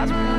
That's